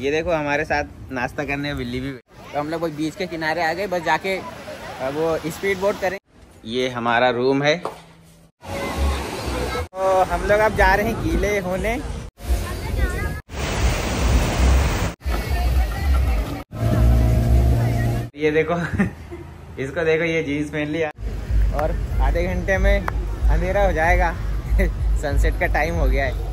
ये देखो हमारे साथ नाश्ता करने बिल्ली भी। तो हम लोग वो बीच के किनारे आ गए, बस जाके वो स्पीड बोट करें। ये हमारा रूम है। तो हम लोग अब जा रहे हैं गीले होने। ये देखो इसको देखो, ये जीन्स पहन लिया और आधे घंटे में अंधेरा हो जाएगा। सनसेट का टाइम हो गया है।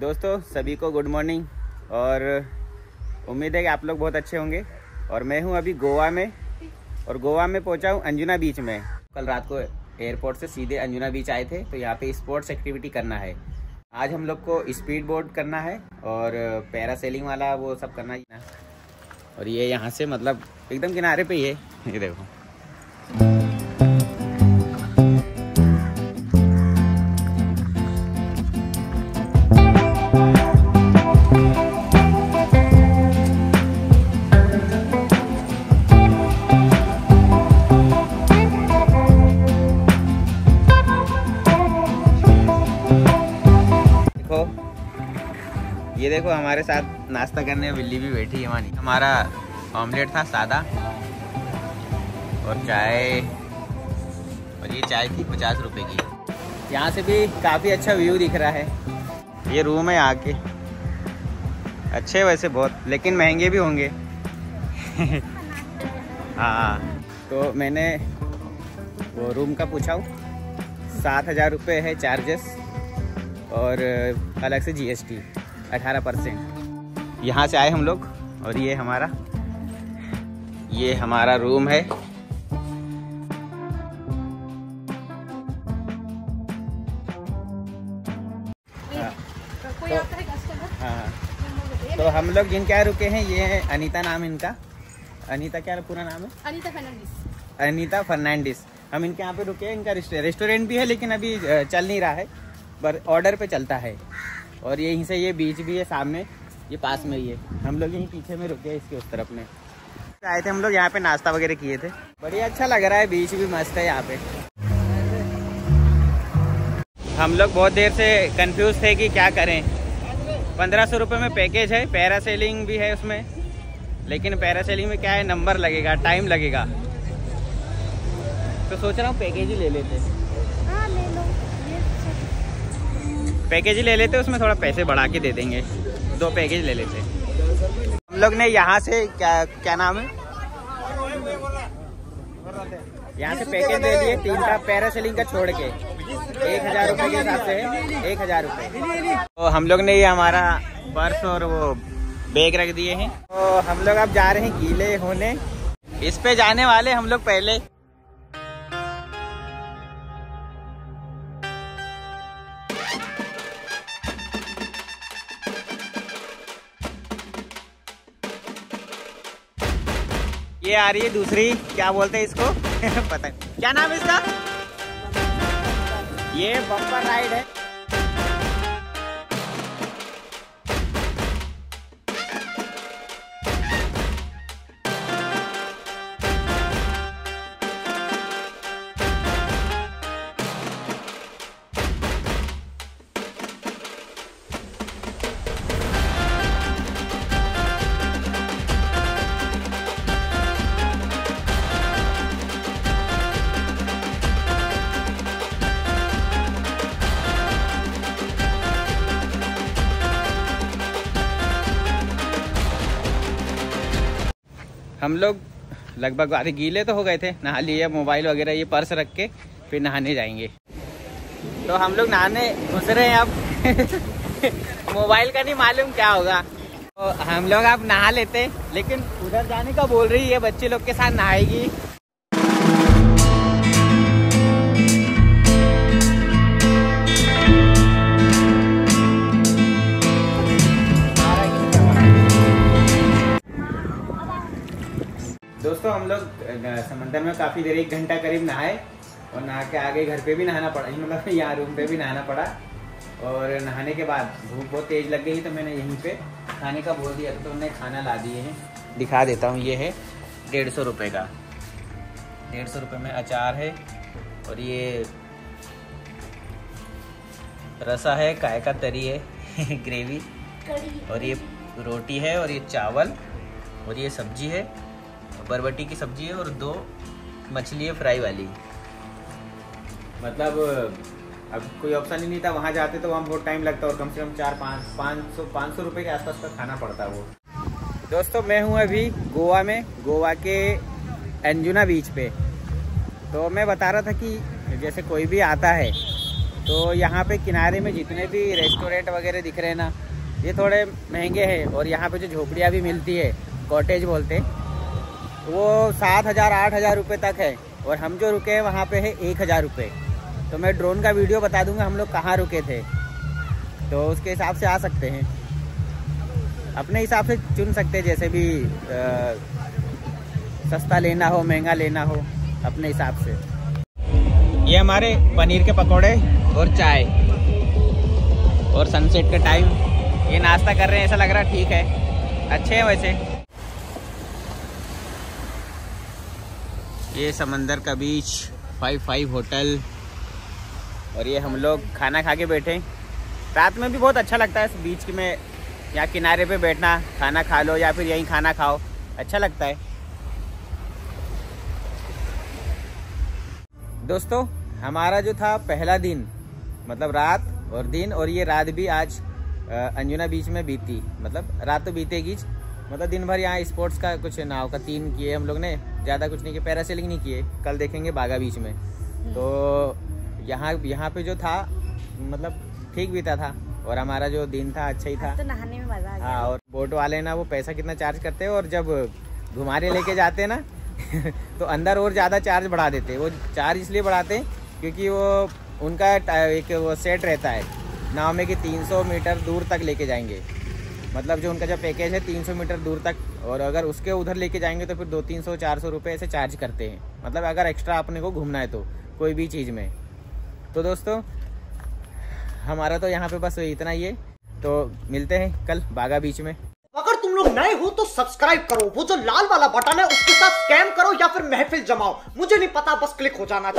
दोस्तों सभी को गुड मॉर्निंग, और उम्मीद है कि आप लोग बहुत अच्छे होंगे। और मैं हूं अभी गोवा में, और गोवा में पहुंचा हूं अंजुना बीच में। कल रात को एयरपोर्ट से सीधे अंजुना बीच आए थे, तो यहां पे स्पोर्ट्स एक्टिविटी करना है। आज हम लोग को स्पीड बोट करना है और पैरासेलिंग वाला वो सब करना है ना। और ये यहाँ से मतलब एकदम किनारे पर ही है, ये देखो। ये देखो हमारे साथ नाश्ता करने बिल्ली भी बैठी है। मानी हमारा ऑमलेट था सादा, और चाय, और ये चाय थी 50 रुपए की। यहाँ से भी काफ़ी अच्छा व्यू दिख रहा है। ये रूम है आके, अच्छे वैसे बहुत, लेकिन महंगे भी होंगे। हाँ, तो मैंने वो रूम का पूछा, 7000 रुपये है चार्जेस और अलग से GST 18%। यहाँ से आए हम लोग, और ये हमारा रूम है। तो हम लोग जिन क्या रुके हैं, ये अनीता नाम इनका, अनीता क्या पूरा नाम है, अनीता फर्नांडिस। हम इनके यहाँ पे रुके हैं। इनका रेस्टोरेंट भी है, लेकिन अभी चल नहीं रहा है, पर ऑर्डर पे चलता है। और यहीं से ये बीच भी है सामने, ये पास में ही है। हम लोग यहीं पीछे में रुके हैं, इसके उस तरफ में आए थे। हम लोग यहाँ पे नाश्ता वगैरह किए थे, बढ़िया अच्छा लग रहा है। बीच भी मस्त है यहाँ पे। हम लोग बहुत देर से कंफ्यूज थे कि क्या करें। 1500 रुपये में पैकेज है, पैरासेलिंग भी है उसमें, लेकिन पैरासेलिंग में क्या है, नंबर लगेगा, टाइम लगेगा। तो सोच रहा हूँ पैकेज ही ले लेते हैं, उसमें थोड़ा पैसे बढ़ा के दे देंगे। 2 पैकेज ले लेते। हम लोग ने यहाँ से क्या नाम है, यहाँ से पैकेज दे दिए 3 का पैरासेलिंग का छोड़ के। 1000 रुपये के हिसाब से 1000 रुपये। तो हम लोग ने ये हमारा पर्स और वो बैग रख दिए हैं। तो हम लोग अब जा रहे हैं गीले होने। इस पे जाने वाले हम लोग पहले। ये आ रही है दूसरी, क्या बोलते हैं इसको, पता नहीं क्या नाम है इसका। ये बम्पर राइड है। हम लोग लगभग आधे गीले तो हो गए थे, नहा लिए। मोबाइल वगैरह ये पर्स रख के फिर नहाने जाएंगे। तो हम लोग नहाने घुस रहे हैं अब। मोबाइल का नहीं मालूम क्या होगा। तो हम लोग अब नहा लेते, लेकिन उधर जाने का बोल रही है, बच्चे लोग के साथ नहाएगी। हम लोग समंदर में काफी देर 1 घंटा करीब नहाए और नहा के आगे घर पे भी नहाना पड़ा, मतलब यहाँ रूम पे भी नहाना पड़ा। और नहाने के बाद भूख बहुत तेज लग गई तो मैंने यहीं पे खाने का बोल दिया, तो उन्हें खाना ला दिए हैं, दिखा देता हूँ। ये है 150 रुपये का, 150 रुपये में अचार है और ये रसा है, काय का तरी है ग्रेवी, और ये रोटी है और ये चावल और ये सब्जी है, बरबटी की सब्जी है और 2 मछली है फ्राई वाली। मतलब अब कोई ऑप्शन ही नहीं था, वहाँ जाते तो वहाँ बहुत टाइम लगता और कम से कम 400-500 रुपये के आसपास का खाना पड़ता वो। दोस्तों मैं हूँ अभी गोवा में, गोवा के अंजुना बीच पे। तो मैं बता रहा था कि जैसे कोई भी आता है तो यहाँ पे किनारे में जितने भी रेस्टोरेंट वगैरह दिख रहे हैं ना, ये थोड़े महंगे हैं। और यहाँ पे जो झोपड़ियाँ भी मिलती है, कॉटेज बोलते, वो 7,000-8,000 रुपये तक है। और हम जो रुके हैं वहाँ पे है 1,000 रुपये। तो मैं ड्रोन का वीडियो बता दूंगा हम लोग कहाँ रुके थे, तो उसके हिसाब से आ सकते हैं, अपने हिसाब से चुन सकते हैं, जैसे भी सस्ता लेना हो महंगा लेना हो अपने हिसाब से। ये हमारे पनीर के पकौड़े और चाय और सनसेट का टाइम, ये नाश्ता कर रहे हैं, ऐसा लग रहा है ठीक है, अच्छे हैं वैसे। ये समंदर का बीच 55 होटल, और ये हम लोग खाना खा के बैठे। रात में भी बहुत अच्छा लगता है इस बीच में, यहाँ किनारे पे बैठना, खाना खा लो या फिर यहीं खाना खाओ, अच्छा लगता है। दोस्तों हमारा जो था पहला दिन, मतलब रात और दिन, और ये रात भी आज अंजुना बीच में बीती, मतलब रात तो बीतेगी, मतलब दिन भर यहाँ स्पोर्ट्स का कुछ नाव का 3 किए हम लोग ने, ज़्यादा कुछ नहीं किया, पैरासेलिंग नहीं किए, कल देखेंगे बागा बीच में। तो यहाँ पे जो था मतलब ठीक बीता था और हमारा जो दिन था अच्छा ही था, तो नहाने में मजा आ गया। हाँ, और बोट वाले ना वो पैसा कितना चार्ज करते हैं, और जब घुमाने लेके जाते हैं ना तो अंदर और ज़्यादा चार्ज बढ़ा देते हैं। वो चार्ज इसलिए बढ़ाते हैं क्योंकि वो उनका एक वो सेट रहता है नाव में कि 300 मीटर दूर तक लेके जाएंगे, मतलब जो उनका जो पैकेज है 300 मीटर दूर तक, और अगर उसके उधर लेके जाएंगे तो फिर 200-300-400 रुपये ऐसे चार्ज करते हैं, मतलब अगर एक्स्ट्रा अपने को घूमना है तो कोई भी चीज़ में। तो दोस्तों हमारा तो यहाँ पर बस इतना ही है, तो मिलते हैं कल बागा बीच में। अगर तुम लोग नए हो तो सब्सक्राइब करो, वो जो लाल वाला बटन है उसके साथ स्कैम करो या फिर महफिल जमाओ, मुझे नहीं पता, बस क्लिक हो जाना।